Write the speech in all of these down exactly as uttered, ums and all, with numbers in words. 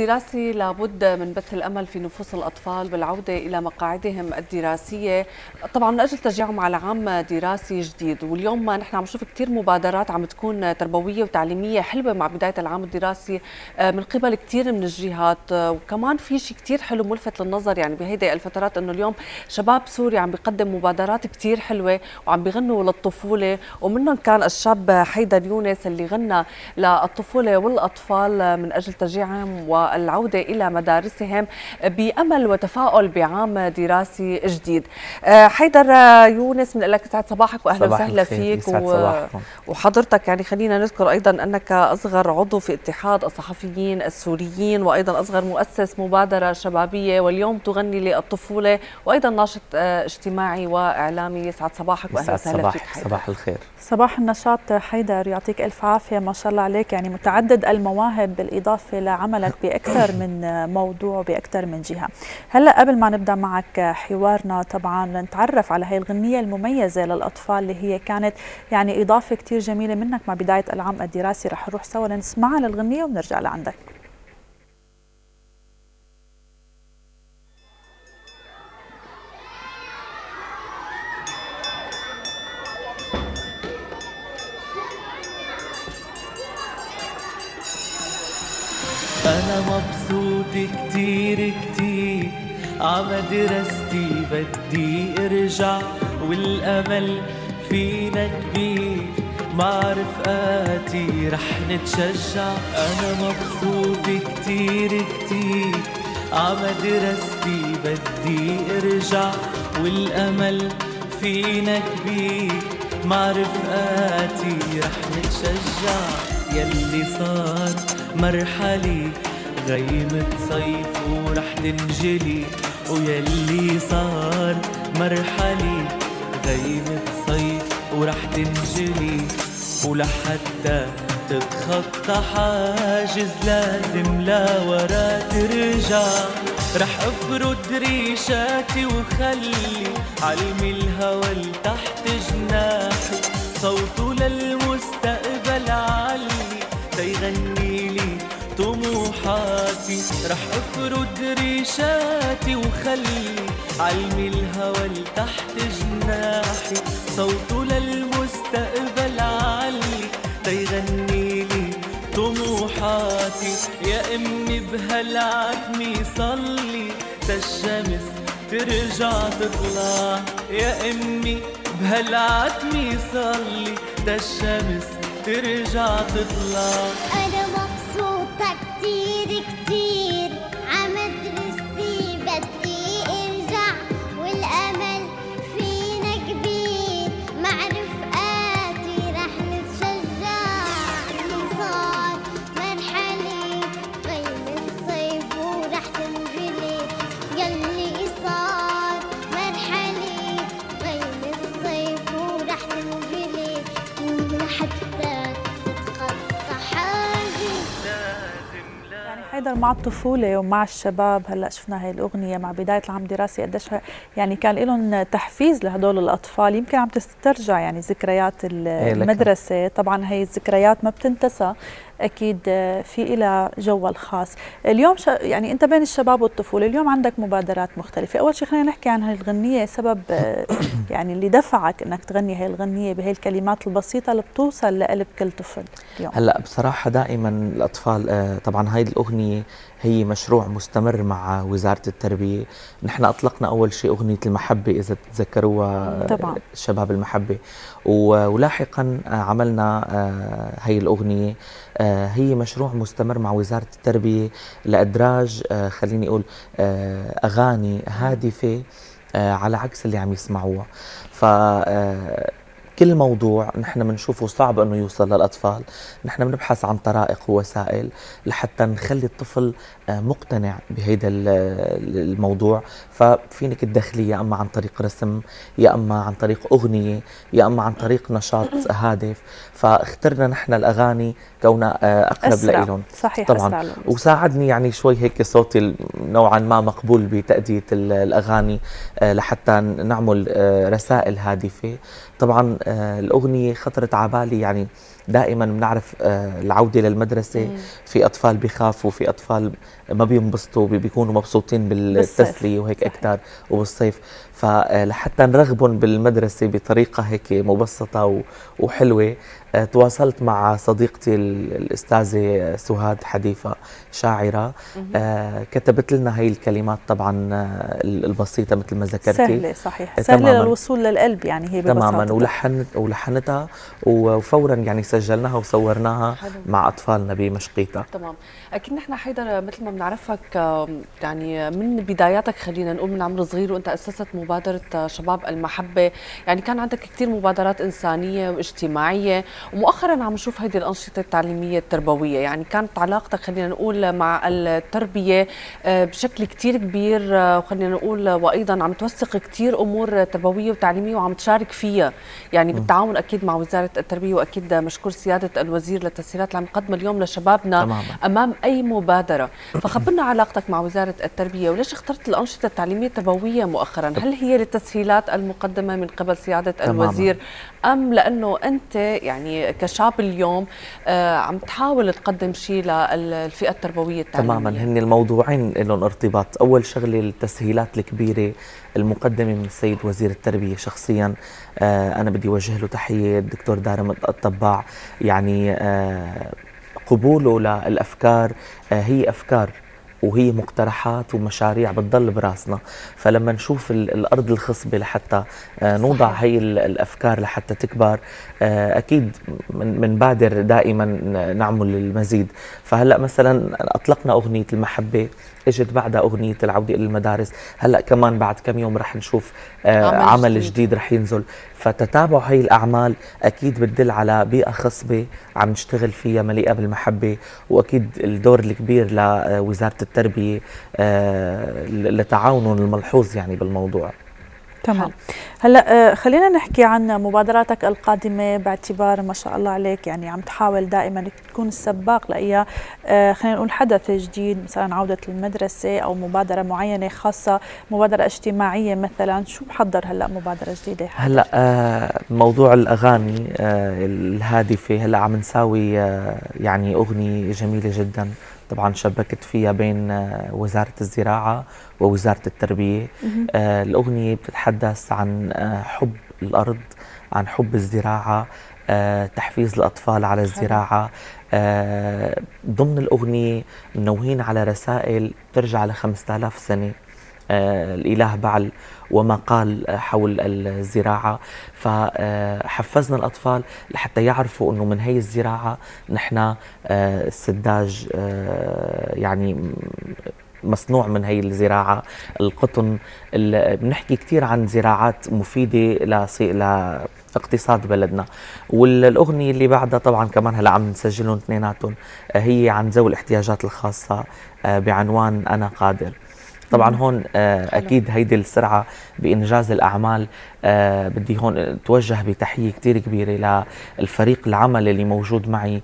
الدراسي لابد من بث الأمل في نفوس الأطفال بالعودة إلى مقاعدهم الدراسية طبعا من أجل تشجيعهم على عام دراسي جديد. واليوم نحن عم نشوف كتير مبادرات عم تكون تربوية وتعليمية حلوة مع بداية العام الدراسي من قبل كتير من الجهات، وكمان في شيء كتير حلو ملفت للنظر يعني بهيدي الفترات أنه اليوم شباب سوري عم بيقدم مبادرات كتير حلوة وعم بيغنوا للطفولة، ومنهم كان الشاب حيدر يونس اللي غنى للطفولة والأطفال من أجل تشجيعهم و العودة إلى مدارسهم بأمل وتفاؤل بعام دراسي جديد. حيدر يونس من لك يسعد صباحك وأهلا وسهلا فيك و... وحضرتك يعني خلينا نذكر أيضا أنك أصغر عضو في اتحاد الصحفيين السوريين وأيضا أصغر مؤسس مبادرة شبابية، واليوم تغني للطفولة وأيضا ناشط اجتماعي وإعلامي. يسعد صباحك وأهلا وسهلا فيك حيدر. صباح الخير. صباح النشاط حيدر، يعطيك ألف عافية، ما شاء الله عليك، يعني متعدد المواهب بالإضافة لعملك بأكثر من موضوع بأكثر من جهة. هلأ قبل ما نبدأ معك حوارنا طبعا لنتعرف على هاي الغنية المميزة للأطفال اللي هي كانت يعني إضافة كتير جميلة منك مع بداية العام الدراسي. رح نروح سوا لنسمعها للغنية ونرجع لعندك. أنا مبسوط كتير كتير عمدرستي، بدي ارجع والأمل فينا كبير، مع رفقاتي رح نتشجع. أنا مبسوط كتير كتير عمدرستي، بدي ارجع والأمل فينا كبير، مع رفقاتي رح نتشجع. يلي صار مرحلي غيمة صيف ورح تنجلي، ويلي صار مرحلي غيمة صيف ورح تنجلي، ولحتى تتخطى حاجز لازم لا ورا ترجع. رح افرد ريشاتي وخلي علمي الهوى لتحت جناحي، صوته للمستقبل علي تيغني طموحاتي. رح افرد ريشاتي وخلي علمي الهوى لتحت جناحي، صوته للمستقبل علي تيغني لي طموحاتي. يا امي بهالعتمة صلي للشمس ترجع تطلع، يا امي بهالعتمة صلي للشمس ترجع تطلع. انا مبسوطة كتير كتير عمدرستي، بدي ارجع والامل فينا كبير، مع رفقاتي رح نتشجع. اللي صار مرحلي غيم الصيف ورح تنجلي، يلي صار مرحلي غيم الصيف ورح تنجلي، ولحتى حيدر مع الطفولة ومع الشباب. هلا شفنا هاي الأغنية مع بداية العام الدراسي قديش يعني كان لهم تحفيز لهدول الأطفال، يمكن عم تسترجع يعني ذكريات المدرسة. طبعا هي الذكريات ما بتنتسى، أكيد في إلى جو الخاص. اليوم يعني أنت بين الشباب والطفولة، اليوم عندك مبادرات مختلفة. أول شيء خلينا نحكي عن هاي الغنية، سبب يعني اللي دفعك أنك تغني هاي الغنية بهي الكلمات البسيطة اللي بتوصل لقلب كل طفل اليوم. هلأ بصراحة دائما الأطفال، طبعا هاي الأغنية هي مشروع مستمر مع وزارة التربية. نحن أطلقنا أول شيء أغنية المحبة إذا تتذكروها طبعا، شباب المحبة، ولاحقا عملنا هي الأغنية. هي مشروع مستمر مع وزارة التربية لإدراج خليني أقول أغاني هادفة على عكس اللي عم يسمعوها. ف كل موضوع نحن بنشوفه صعب انه يوصل للاطفال، نحن بنبحث عن طرائق ووسائل لحتى نخلي الطفل مقتنع بهيدا الموضوع. ففينك الداخليه اما عن طريق رسم، يا اما عن طريق اغنيه، يا اما عن طريق نشاط هادف، فاخترنا نحن الاغاني كونها اقرب لهم. صحيح طبعا، وساعدني يعني شوي هيك صوتي نوعا ما مقبول بتاديه الاغاني لحتى نعمل رسائل هادفه. طبعا الأغنية خطرت على بالي يعني دائما بنعرف العوده للمدرسه في اطفال بيخافوا، في اطفال ما بينبسطوا، بيكونوا مبسوطين بالتسليه وهيك اكثر وبالصيف، فلحتى نرغبهم بالمدرسه بطريقه هيك مبسطه وحلوه تواصلت مع صديقتي الاستاذه سهاد حديفه شاعره، كتبت لنا هي الكلمات طبعا البسيطه مثل ما ذكرتي. سهله صحيح، سهله للوصول للقلب يعني هي ببساطه تماما، ولحنت ولحنتها وفورا يعني سجلناها وصورناها حلو مع اطفالنا بمشقيطه. تمام، اكيد نحن حيدر مثل ما بنعرفك يعني من بداياتك خلينا نقول من عمر صغير وانت اسست مبادره شباب المحبه، يعني كان عندك كثير مبادرات انسانيه واجتماعيه، ومؤخرا عم نشوف هيدي الانشطه التعليميه التربويه، يعني كانت علاقتك خلينا نقول مع التربيه بشكل كثير كبير وخلينا نقول وايضا عم توثق كثير امور تربويه وتعليميه وعم تشارك فيها يعني بالتعاون اكيد مع وزاره التربيه، واكيد مشكور سياده الوزير للتسهيلات اللي عم يقدمها اليوم لشبابنا تمام. امام اي مبادره، فخبرنا علاقتك مع وزاره التربيه وليش اخترت الانشطه التعليميه التربويه مؤخرا؟ هل هي للتسهيلات المقدمه من قبل سياده الوزير تمام. ام لانه انت يعني يعني كشاب اليوم آه عم تحاول تقدم شيء للفئه التربويه التعليميه؟ تماما، هن الموضوعين لهم ارتباط، اول شغله التسهيلات الكبيره المقدمه من السيد وزير التربيه شخصيا، آه انا بدي اوجه له تحيه الدكتور دارم الطبع، يعني آه قبوله للافكار آه هي افكار وهي مقترحات ومشاريع بتضل براسنا، فلما نشوف الارض الخصبه لحتى نوضع هي الافكار لحتى تكبر اكيد بنبادر دائما نعمل المزيد. فهلا مثلا اطلقنا اغنيه المحبه، اجت بعدها اغنيه العوده الى المدارس، هلا كمان بعد كم يوم رح نشوف عمل, عمل جديد, جديد رح ينزل، فتتابع هي الاعمال اكيد بتدل على بيئه خصبه عم نشتغل فيها مليئه بالمحبه، واكيد الدور الكبير لوزاره التربيه لتعاونهم الملحوظ يعني بالموضوع. تمام، هلا خلينا نحكي عن مبادراتك القادمه باعتبار ما شاء الله عليك يعني عم تحاول دائما تكون السباق لاي خلينا نقول حدث جديد، مثلا عوده المدرسه او مبادره معينه خاصه، مبادره اجتماعيه مثلا، شو بحضر هلا مبادره جديده؟ هلا موضوع الاغاني الهادفه، هلا عم نساوي يعني اغنيه جميله جدا طبعا شبكت فيها بين وزارة الزراعة ووزارة التربية، آه الأغنية بتتحدث عن حب الأرض، عن حب الزراعة، آه تحفيز الأطفال على الزراعة، آه ضمن الأغنية منوهين على رسائل ترجع ل خمسة آلاف سنة، آه الإله بعل وما قال حول الزراعة، فحفزنا الأطفال لحتى يعرفوا أنه من هي الزراعة نحن السداج يعني مصنوع من هي الزراعة، القطن، بنحكي كثير عن زراعات مفيدة لاقتصاد بلدنا. والأغنية اللي بعدها طبعا كمان هلا عم نسجلهم اثنيناتهم هي عن ذوي الاحتياجات الخاصة بعنوان أنا قادر. طبعا هون اكيد هيدي السرعه بانجاز الاعمال بدي هون اتوجه بتحيه كثير كبيره للفريق العمل اللي موجود معي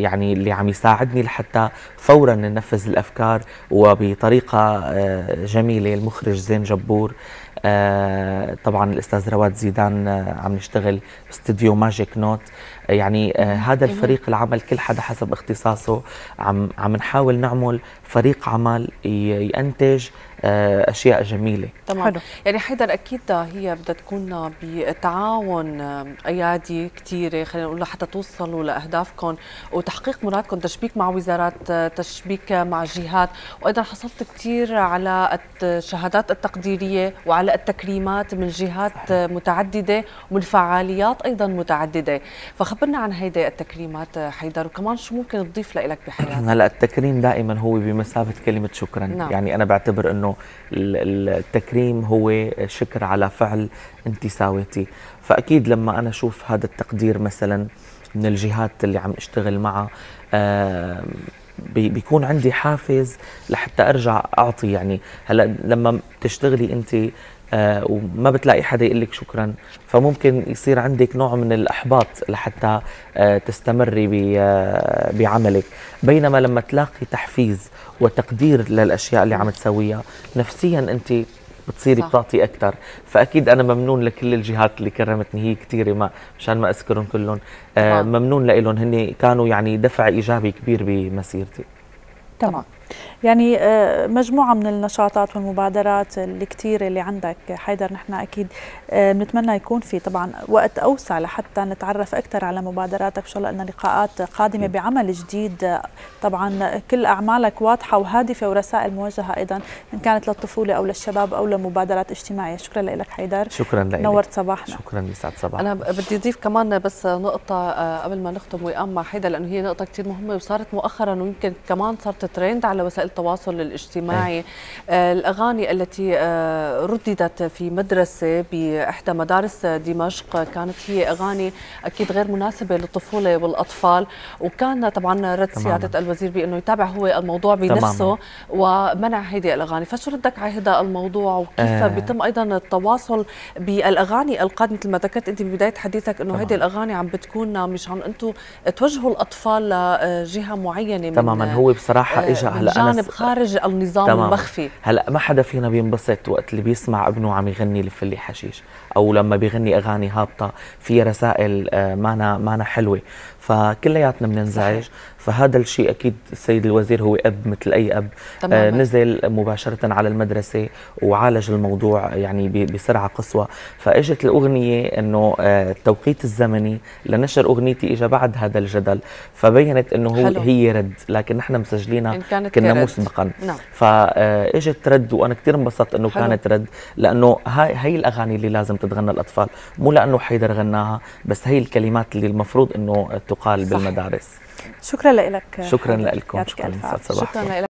يعني اللي عم يساعدني لحتى فورا ننفذ الافكار وبطريقه جميله، المخرج زين جبور، طبعا الاستاذ رواد زيدان عم نشتغل باستديو ماجيك نوت، يعني هذا الفريق العمل كل حدا حسب اختصاصه عم عم نحاول نعمل فريق عمل ينتج اشياء جميله. تمام، يعني حيدر اكيد هي بدها تكون بتعاون ايادي كثيره خلينا نقول لحتى توصلوا لاهدافكم وتحقيق مرادكم، تشبيك مع وزارات، تشبيك مع جهات، وايضا حصلت كثير على الشهادات التقديريه وعلى التكريمات من جهات متعدده ومن فعاليات ايضا متعدده، فخبرنا عن هيدي التكريمات حيدر وكمان شو ممكن تضيف لك بحياتك؟ هلا التكريم دائما هو بمثابه كلمه شكرا، نعم. يعني انا بعتبر انه التكريم هو شكر على فعل انت ساويتي، فأكيد لما أنا أشوف هذا التقدير مثلا من الجهات اللي عم أشتغل معها آه بيكون عندي حافز لحتى أرجع أعطي. يعني هلأ لما تشتغلي أنت آه وما بتلاقي حدا يقول لك شكرا، فممكن يصير عندك نوع من الإحباط لحتى آه تستمري بعملك، بينما لما تلاقي تحفيز وتقدير للأشياء اللي عم تسويها نفسيا أنت بتصيري بتعطي اكثر. فاكيد انا ممنون لكل الجهات اللي كرمتني، هي كثيره ما مشان ما اذكرهم كلهم. آه ممنون لهم، هن كانوا يعني دفع ايجابي كبير بمسيرتي. تمام. يعني مجموعة من النشاطات والمبادرات اللي كتير اللي عندك حيدر، نحن أكيد بنتمنى يكون في طبعا وقت أوسع لحتى نتعرف أكثر على مبادراتك، إن شاء الله لنا لقاءات قادمة بعمل جديد. طبعا كل أعمالك واضحة وهادفة ورسائل موجهة أيضا إن كانت للطفولة أو للشباب أو لمبادرات اجتماعية. شكرا لك حيدر. شكرا لك، نورت صباحنا. شكرا، يسعد صباحك. أنا بدي أضيف كمان بس نقطة قبل ما نختم وئام مع حيدر، لأنه هي نقطة كتير مهمة وصارت مؤخرا ويمكن كمان صارت ترند على وسائل التواصل الاجتماعي. آه الأغاني التي آه رددت في مدرسة بإحدى مدارس دمشق كانت هي أغاني أكيد غير مناسبة للطفولة والأطفال، وكان طبعا رد سيادة الوزير بأنه يتابع هو الموضوع بنفسه ومنع هذه الأغاني. فشو ردك على هذا الموضوع وكيف آه. بيتم أيضا التواصل بالأغاني القادمة؟ مثل ما ذكرت أنت ببداية حديثك أنه هذه الأغاني عم بتكون مش عم أنتم توجهوا الأطفال لجهة معينة. تماما. هو بصراحة إجا على جانب خارج النظام. تمام. المخفي. هلا ما حدا فينا بينبسط وقت اللي بيسمع ابنه عم يغني لفلي حشيش، او لما بيغني اغاني هابطه في رسائل مانا مانا حلوه، فكلياتنا بننزعج. فهذا الشيء اكيد السيد الوزير هو اب مثل اي اب. آه نزل مباشره على المدرسه وعالج الموضوع يعني بسرعه قصوى. فاجت الاغنيه انه آه التوقيت الزمني لنشر اغنيتي اجى بعد هذا الجدل، فبينت انه هو هي رد، لكن نحن مسجلينها كنا مسبقا. نعم. فاجت رد وانا كثير انبسطت انه حلو. كانت رد، لانه هاي هي الاغاني اللي لازم تتغنى الاطفال، مو لانه حيدر غناها، بس هي الكلمات اللي المفروض انه تقال. صح. بالمدارس. شكرا لك. شكرا لكم. شكرا لك.